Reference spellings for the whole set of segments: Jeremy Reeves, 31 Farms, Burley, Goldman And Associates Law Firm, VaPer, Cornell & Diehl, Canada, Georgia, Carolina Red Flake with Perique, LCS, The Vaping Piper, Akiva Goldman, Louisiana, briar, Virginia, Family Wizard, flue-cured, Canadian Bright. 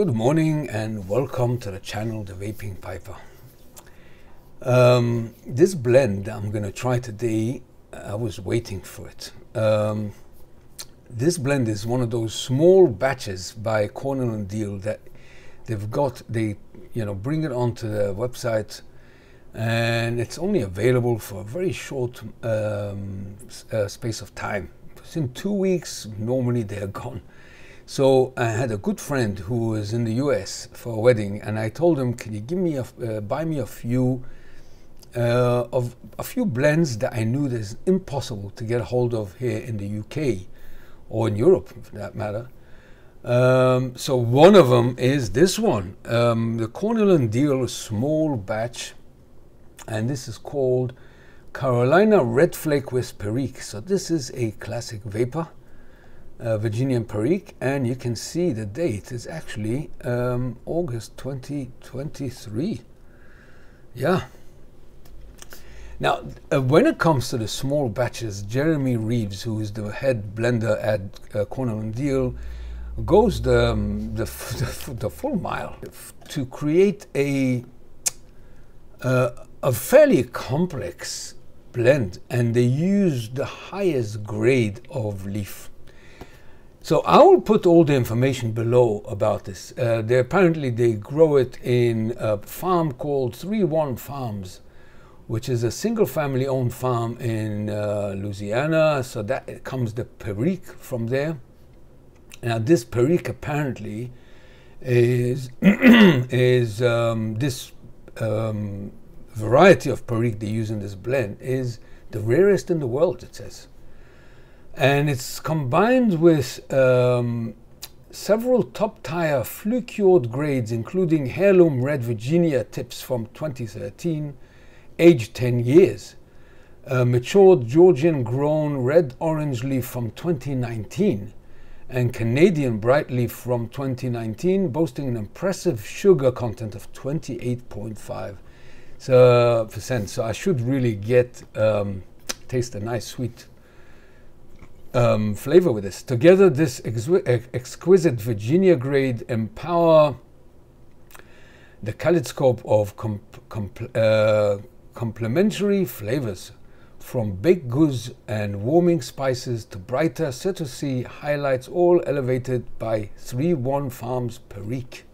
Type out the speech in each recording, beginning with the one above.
Good morning and welcome to the channel, The Vaping Piper. This blend I'm going to try today, I was waiting for it. This blend is one of those small batches by Cornell & Diehl that they've got, they bring it onto their website, and it's only available for a very short space of time. Within 2 weeks, normally they're gone. So I had a good friend who was in the US for a wedding, and I told him, can you give me buy me a few blends that I knew that's impossible to get a hold of here in the UK or in Europe for that matter. So one of them is this one, the Cornell & Diehl small batch, and this is called Carolina Red Flake with Perique. So this is a classic vapor, Virginia Perique, and you can see the date is actually August 2023. Yeah. Now, when it comes to the small batches, Jeremy Reeves, who is the head blender at Cornell & Diehl, goes the full mile to create a fairly complex blend, and they use the highest grade of leaf. So I will put all the information below about this. They apparently grow it in a farm called 31 Farms, which is a single family owned farm in Louisiana. So that comes the Perique from there. Now this Perique apparently is, this variety of Perique they use in this blend is the rarest in the world, it says. And it's combined with several top tier flue-cured grades, including heirloom red Virginia tips from 2013, aged 10 years, matured Georgian grown red orange leaf from 2019, and Canadian bright leaf from 2019, boasting an impressive sugar content of 28.5%. So I should really get taste a nice sweet flavor with this. Together, this exquisite Virginia grade empower the kaleidoscope of complementary flavors, from baked goods and warming spices to brighter citrusy highlights, all elevated by 31 Farms Perique.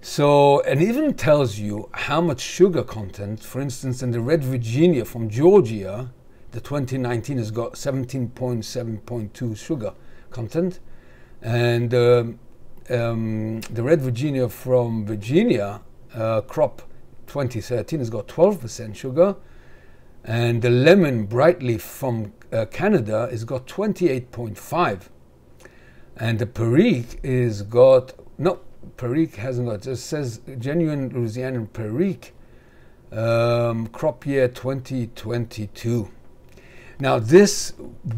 So, and even tells you how much sugar content, for instance, in the Red Virginia from Georgia, the 2019 has got 17.7.2 sugar content, and the Red Virginia from Virginia crop 2013 has got 12% sugar, and the lemon bright leaf from Canada has got 28.5, and the Perique is got no, Perique hasn't got, it just says genuine Louisiana Perique, crop year 2022. Now this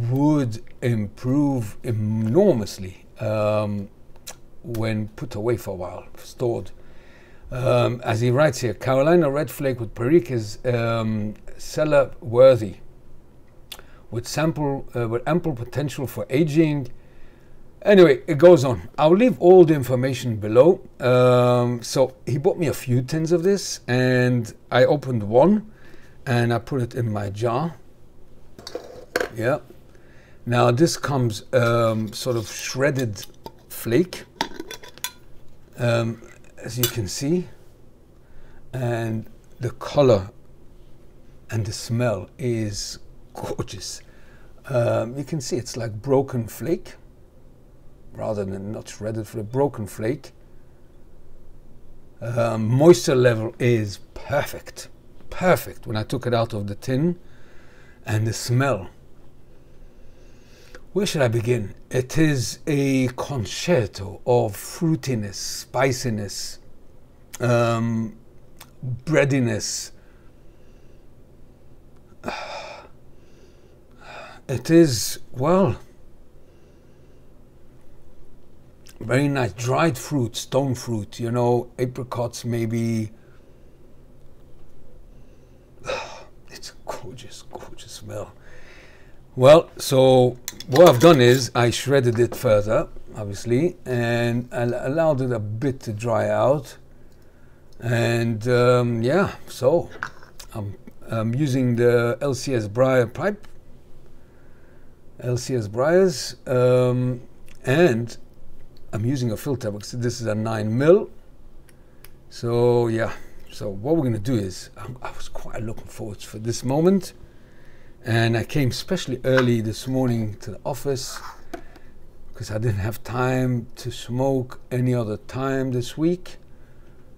would improve enormously when put away for a while, stored. As he writes here, Carolina Red Flake with Perique is cellar worthy, with ample potential for aging. Anyway, it goes on. I'll leave all the information below. So he bought me a few tins of this, and I opened one and I put it in my jar. Yeah. Now this comes sort of shredded flake, as you can see, and the color and the smell is gorgeous. You can see it's like broken flake, rather than not shredded flake, broken flake. Moisture level is perfect, perfect when I took it out of the tin, and the smell. Where should I begin? It is a concerto of fruitiness, spiciness, breadiness. It is, well, very nice. Dried fruit, stone fruit, you know, apricots maybe. It's a gorgeous, gorgeous smell. Well, so what I've done is I shredded it further, obviously, and I allowed it a bit to dry out. And yeah, so I'm using the LCS briar pipe, LCS briars, and I'm using a filter because this is a 9mm. So yeah, so what we're gonna do is, I was quite looking forward for this moment, and I came especially early this morning to the office because I didn't have time to smoke any other time this week.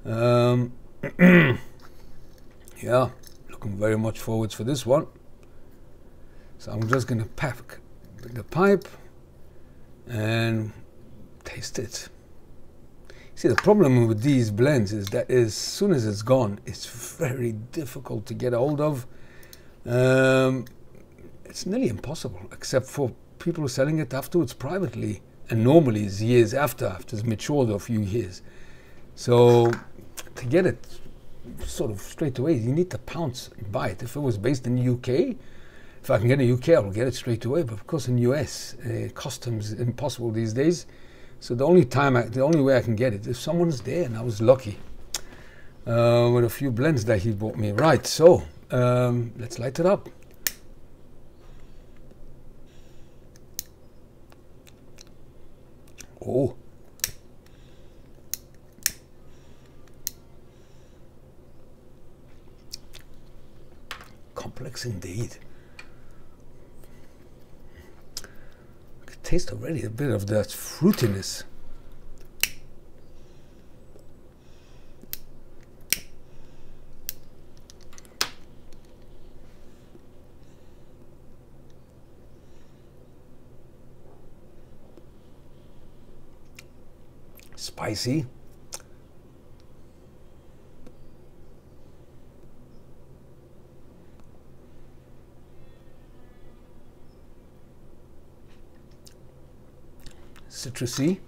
Yeah, looking very much forward for this one. So I'm just gonna pack the pipe and taste it. See, the problem with these blends is that as soon as it's gone, it's very difficult to get a hold of. It's nearly impossible, except for people selling it afterwards privately, and normally it's years after it's matured a few years. So to get it sort of straight away, you need to pounce and buy it. If it was based in the UK, if I can get it in the UK, I'll get it straight away. But of course, in the US, customs impossible these days. So the only time, the only way I can get it, if someone's there, and I was lucky with a few blends that he bought me. Right, so let's light it up. Oh. Complex indeed. I can taste already a bit of that fruitiness. Spicy. Citrusy.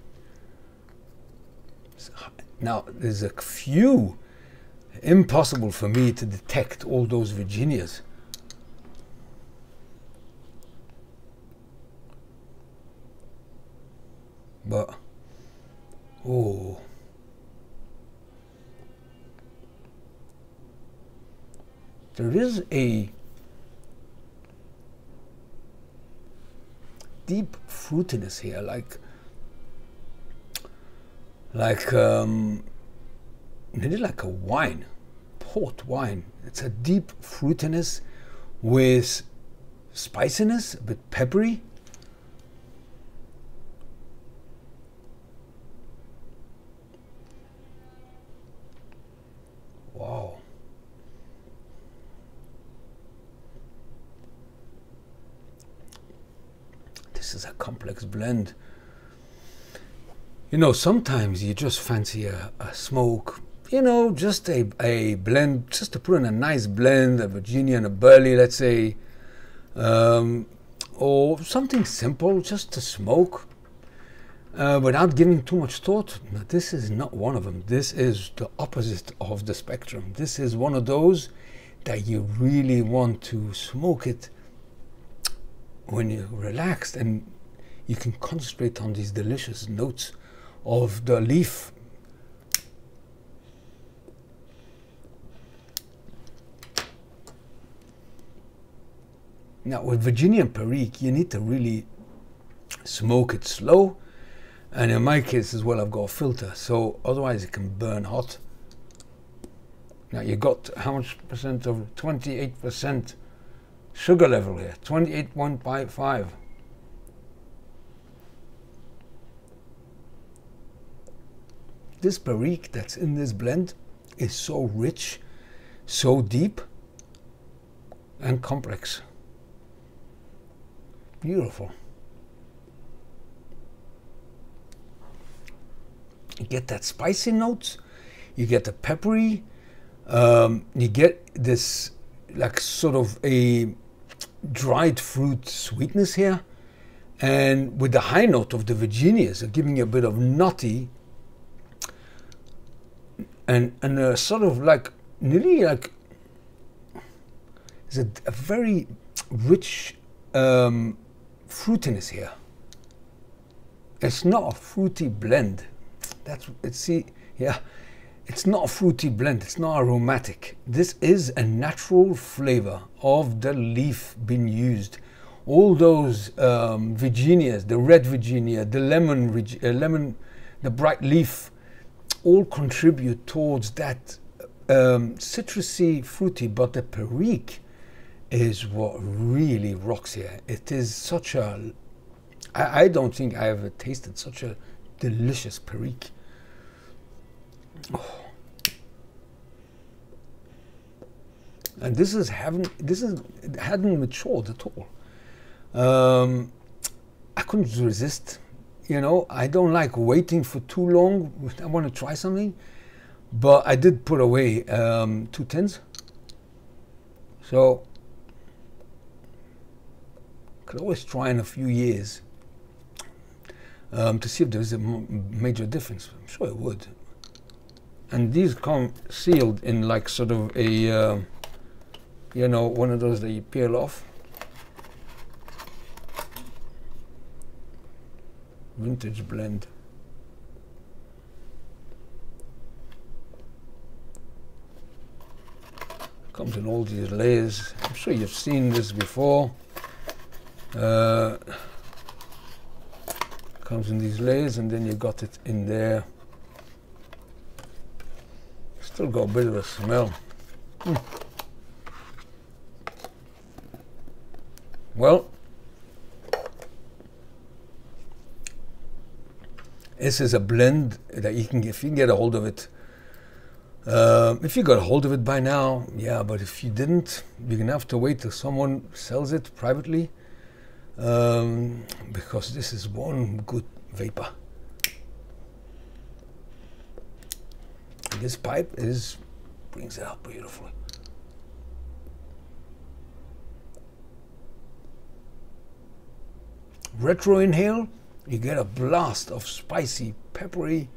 Now, there's a few, impossible for me to detect all those Virginias. But, oh. There is a deep fruitiness here, maybe like a wine, port wine. It's a deep fruitiness with spiciness, a bit peppery. Wow. This is a complex blend. You know, sometimes you just fancy a smoke, you know, just a blend, just to put in a nice blend, a Virginia and a Burley, let's say, or something simple, just to smoke, without giving too much thought. Now, this is not one of them. This is the opposite of the spectrum. This is one of those that you really want to smoke it when you're relaxed, and you can concentrate on these delicious notes of the leaf. Now with Virginia and Perique, you need to really smoke it slow, and in my case as well, I've got a filter, so otherwise it can burn hot. Now you got how much percent of 28% sugar level here, 28.5. This Perique that's in this blend is so rich, so deep and complex. Beautiful. You get that spicy notes, you get the peppery, you get this like sort of a dried fruit sweetness here, and with the high note of the Virginias are giving you a bit of nutty, and a sort of like nearly like it's a very rich fruitiness here. It's not a fruity blend. That's it. See, yeah, it's not a fruity blend. It's not aromatic. This is a natural flavor of the leaf being used. All those Virginias, the red Virginia, the lemon, the bright leaf, all contribute towards that citrusy, fruity. But the Perique is what really rocks here. It is such a, I don't think I ever tasted such a delicious Perique. Oh. And this is it hadn't matured at all. I couldn't resist, you know. I don't like waiting for too long. I want to try something, but I did put away 2 tins. So could always try in a few years to see if there's a major difference. I'm sure it would. And these come sealed in like sort of a, you know, one of those that you peel off. Vintage blend. Comes in all these layers. I'm sure you've seen this before. Comes in these layers, and then you got it in there. Still got a bit of a smell. Well, this is a blend that you can, if you can get a hold of it. If you got a hold of it by now, yeah, but if you didn't, you're gonna have to wait till someone sells it privately, because this is one good VaPer. And this pipe brings it out beautifully. Retro inhale. You get a blast of spicy, peppery,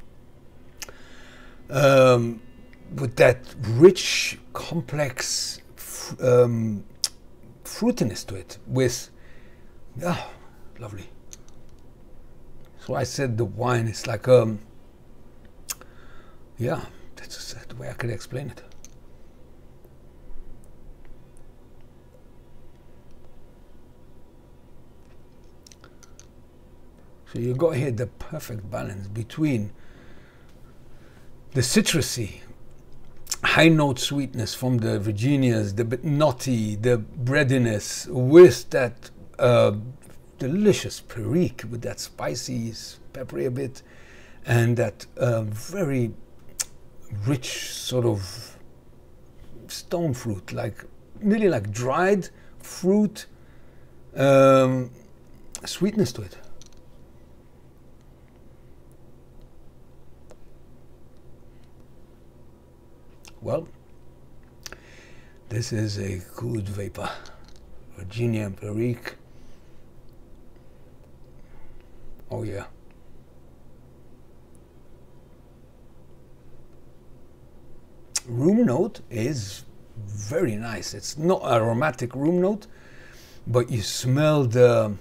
with that rich, complex fruitiness to it. With, ah, lovely. So I said the wine is like, yeah, that's the way I could explain it. So you got here the perfect balance between the citrusy, high note sweetness from the Virginias, the bit nutty, the breadiness, with that delicious Perique, with that spicy, peppery a bit, and that very rich sort of stone fruit, like nearly like dried fruit sweetness to it. Well, this is a good VaPer, Virginia and Perique. Oh yeah. Room note is very nice. It's not an aromatic room note, but you smell the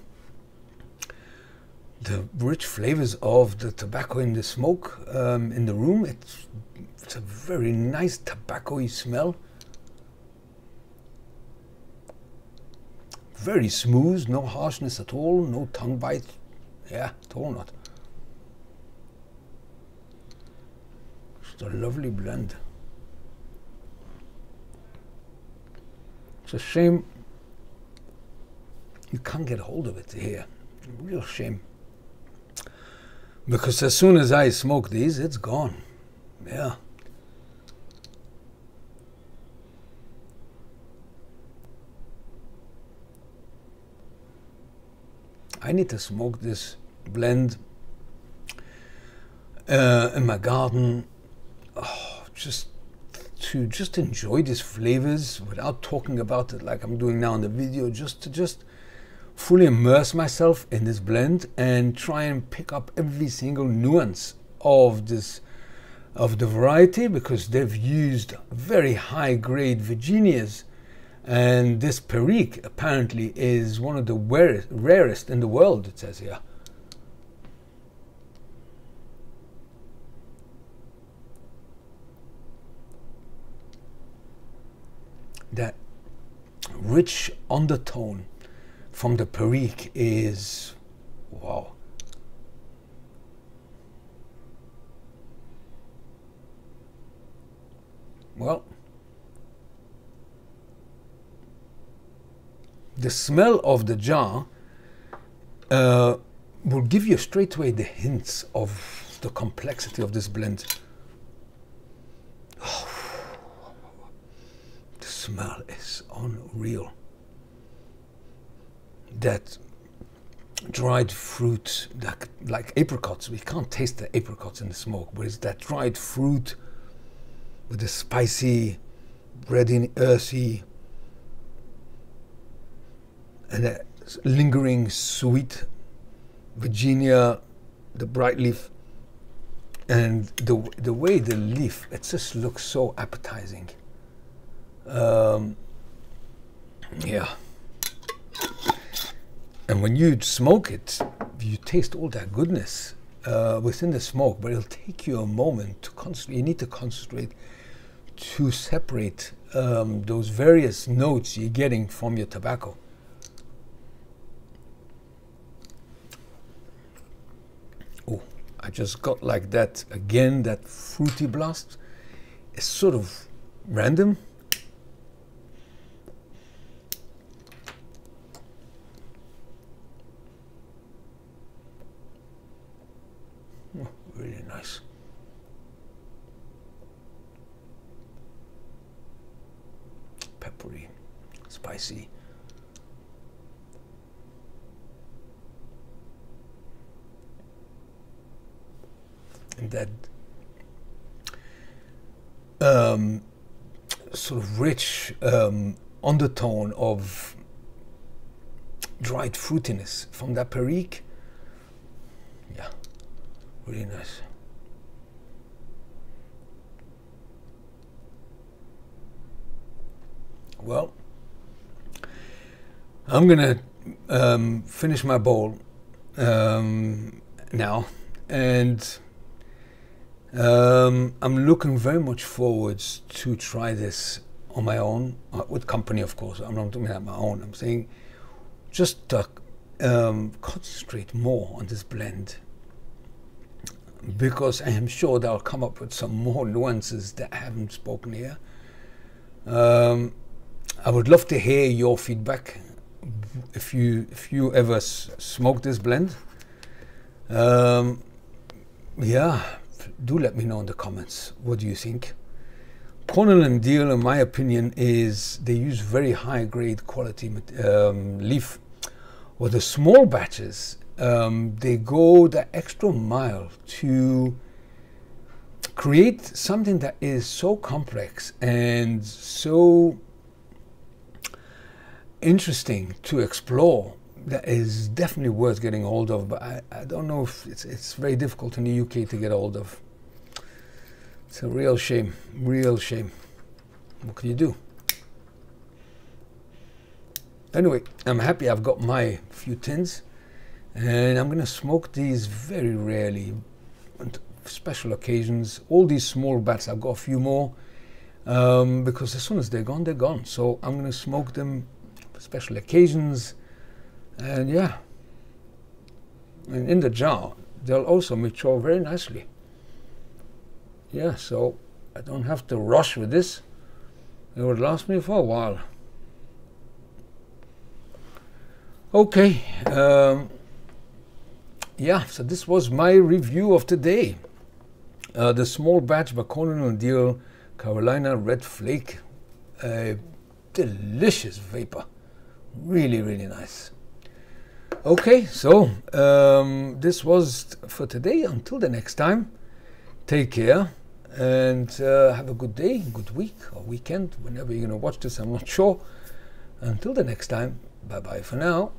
rich flavors of the tobacco in the smoke in the room. It's a very nice tobacco-y smell. Very smooth, no harshness at all, no tongue bite. Yeah, at all not. Just a lovely blend. It's a shame you can't get a hold of it here. A real shame. Because as soon as I smoke these, it's gone. Yeah. I need to smoke this blend in my garden, just to enjoy these flavors without talking about it like I'm doing now in the video. Just to fully immerse myself in this blend and try and pick up every single nuance of this, of the variety, because they've used very high grade Virginias, and this Perique apparently is one of the rarest in the world, it says here. that rich undertone from the Perique is, wow. Well, the smell of the jar will give you straight away the hints of the complexity of this blend. Oh, the smell is unreal. That dried fruit, like apricots, we can't taste the apricots in the smoke, but it's that dried fruit with the spicy, bready, earthy, and a lingering sweet Virginia, the bright leaf, and the way the leaf, it just looks so appetizing. Yeah. And when you smoke it, you taste all that goodness within the smoke, but it'll take you a moment to concentrate. You need to concentrate to separate those various notes you're getting from your tobacco. Oh, I just got like that again, that fruity blast. It's sort of random. Oh, really nice. Peppery, spicy. And that sort of rich undertone of dried fruitiness from that Perique. Yeah, really nice. Well, I'm gonna finish my bowl now, and I'm looking very much forwards to try this on my own, with company, of course. I'm not doing it on my own. I'm saying just concentrate more on this blend, because I am sure that I'll come up with some more nuances that I haven't spoken here. I would love to hear your feedback if you ever smoke this blend. Yeah. Do let me know in the comments. What do you think? Cornell and Diehl, in my opinion, is they use very high grade quality leaf. With the small batches, they go the extra mile to create something that is so complex and so interesting to explore. That is definitely worth getting hold of, but I don't know if it's very difficult in the UK to get hold of. It's a real shame, real shame. What can you do? Anyway, I'm happy I've got my few tins, and I'm gonna smoke these very rarely on special occasions. All these small bats, I've got a few more, because as soon as they're gone, they're gone. So I'm gonna smoke them for special occasions. And yeah, and in the jar, they'll also mature very nicely. Yeah, so I don't have to rush with this. It would last me for a while. Okay, yeah, so this was my review of today. The small batch by Cornell & Diehl Carolina Red Flake. A delicious vapor. Really, really nice. Okay, so this was for today. Until the next time, take care, and have a good day, good week, or weekend, whenever you're going to watch this, I'm not sure. Until the next time, bye-bye for now.